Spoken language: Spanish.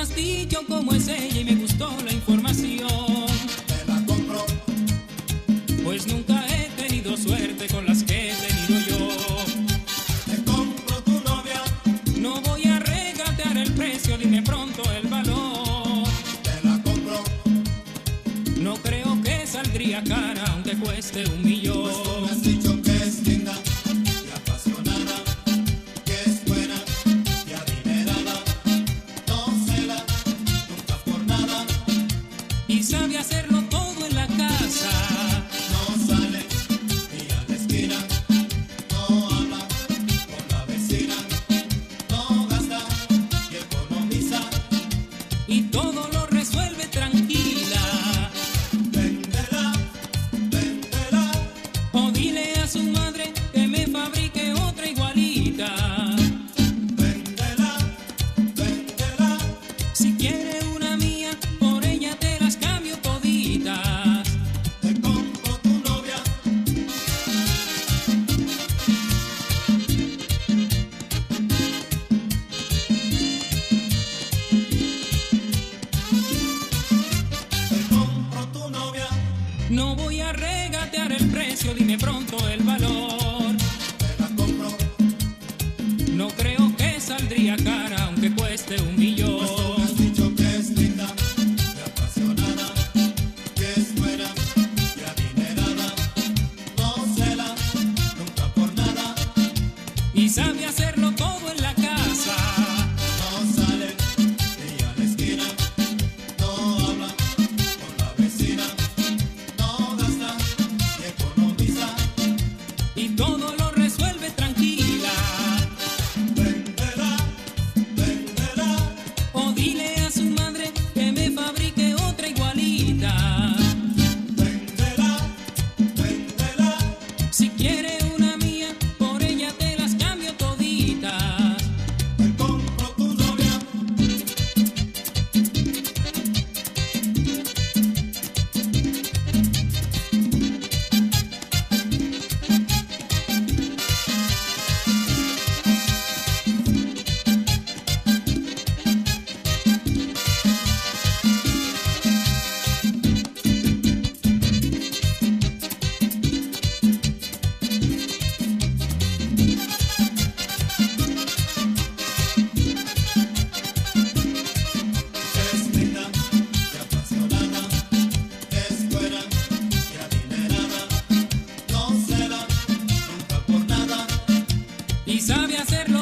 has dicho cómo es ella y me gustó la información. Te la compro. Pues nunca he tenido suerte con las que he tenido yo. Te compro tu novia. No voy a regatear el precio, dime pronto el valor. Te la compro. No creo que saldría cara aunque cueste 1 millón. Pues tú me has dicho que es linda. Sabe hacerlo todo en la casa. No sale ni a la esquina. No habla con la vecina. No gasta y economiza. Y todo lo resuelve tranquila. Véndela, véndela. O dile a su madre que me fabrique otra igualita. Véndela, véndela. Si quiere una mía, por ella te las cambio. No voy a regatear el precio, dime pronto el valor. Te la compro. No creo que saldría cara aunque cueste 1 millón. Pues tú has dicho que es linda, que apasionada, que es buena, que adinerada. No cela nunca por nada. Y sabe hacerlo todo en la casa. No sale ni a la esquina. No habla con la vecina. Todo lo resuelve tranquila. Véndela, véndela. O dile a su madre que me fabrique otra igualita. Véndela, véndela. Si quiere una mía, por ella te las cambio toditas. Te compro tu novia. Y sabe hacerlo.